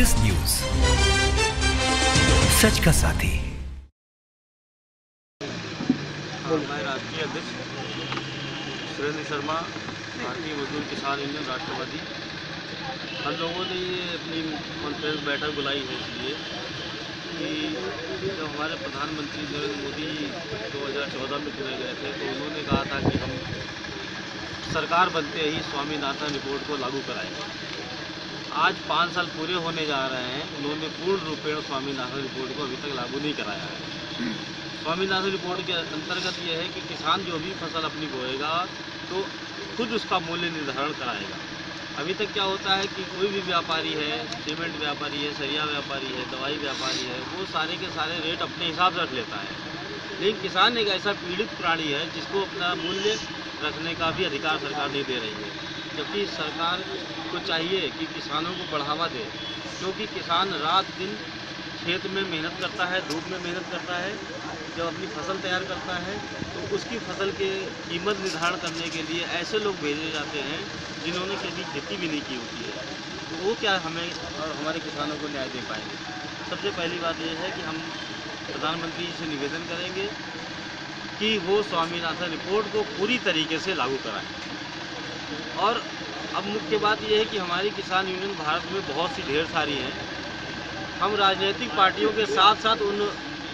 CBS news, सच का साथी। मैं राष्ट्रीय अध्यक्ष सुरेंद्र शर्मा, भारतीय मजदूर किसान यूनियन राष्ट्रवादी। हम लोगों ने ये अपनी कॉन्फ्रेंस बैठक बुलाई है इसलिए कि जब हमारे प्रधानमंत्री नरेंद्र मोदी 2014 में चुने गए थे तो उन्होंने कहा था कि हम सरकार बनते ही स्वामीनाथन रिपोर्ट को लागू कराएंगे। आज 5 साल पूरे होने जा रहे हैं, उन्होंने पूर्ण रूपेण स्वामीनाथन रिपोर्ट को अभी तक लागू नहीं कराया है। स्वामीनाथन रिपोर्ट के अंतर्गत यह है कि किसान जो भी फसल अपनी बोएगा तो खुद उसका मूल्य निर्धारण कराएगा। अभी तक क्या होता है कि कोई भी व्यापारी है, सीमेंट व्यापारी है, सरिया व्यापारी है, दवाई व्यापारी है, वो सारे के सारे रेट अपने हिसाब से रख लेता है, लेकिन किसान एक ऐसा पीड़ित प्राणी है जिसको अपना मूल्य रखने का भी अधिकार सरकार नहीं दे रही है। जबकि सरकार को चाहिए कि किसानों को बढ़ावा दे, क्योंकि किसान रात दिन खेत में मेहनत करता है, धूप में मेहनत करता है, जब अपनी फसल तैयार करता है तो उसकी फसल के कीमत निर्धारण करने के लिए ऐसे लोग भेजे जाते हैं जिन्होंने कभी खेती भी नहीं की होती है। तो वो क्या हमें और हमारे किसानों को न्याय दे पाएंगे? सबसे पहली बात यह है कि हम प्रधानमंत्री जी से निवेदन करेंगे कि वो स्वामीनाथन रिपोर्ट को पूरी तरीके से लागू कराएँ। और अब मुख्य बात यह है कि हमारी किसान यूनियन भारत में बहुत सी ढेर सारी हैं। हम राजनीतिक पार्टियों के साथ साथ उन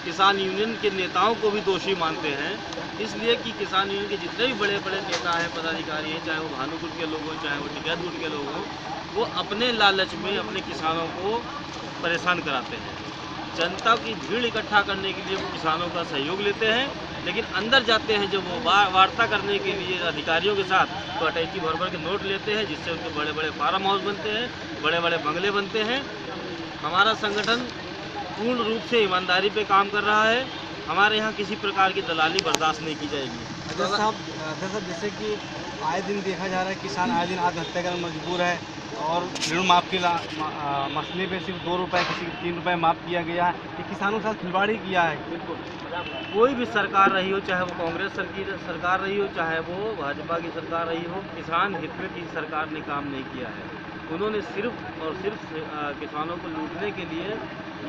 किसान यूनियन के नेताओं को भी दोषी मानते हैं, इसलिए कि किसान यूनियन के जितने भी बड़े बड़े नेता हैं, पदाधिकारी हैं, चाहे वो भानुगुर के लोग हों, चाहे वो टिकेदुर के लोग हों, वो अपने लालच में अपने किसानों को परेशान कराते हैं। जनता की भीड़ इकट्ठा करने के लिए वो किसानों का सहयोग लेते हैं, लेकिन अंदर जाते हैं जब वो वार्ता करने के लिए अधिकारियों के साथ तो अटैची भर के नोट लेते हैं, जिससे उनके बड़े बड़े फार्म हाउस बनते हैं, बड़े बड़े बंगले बनते हैं। हमारा संगठन पूर्ण रूप से ईमानदारी पे काम कर रहा है। हमारे यहाँ किसी प्रकार की दलाली बर्दाश्त नहीं की जाएगी। अध्यक्ष साहब, जैसे कि आए दिन देखा जा रहा है किसान आए दिन आत्महत्या करना मजबूर है और ऋण माफ़ के मसले पे सिर्फ 2 रुपये किसी 3 रुपये माफ़ किया गया है, ये किसानों के साथ खिलवाड़ी किया है। बिल्कुल कोई भी सरकार रही हो, चाहे वो कांग्रेस की सरकार रही हो, चाहे वो भाजपा की सरकार रही हो, किसान हित में किसी सरकार ने काम नहीं किया है। उन्होंने सिर्फ और सिर्फ किसानों को लूटने के लिए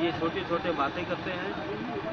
ये छोटी छोटी बातें करते हैं।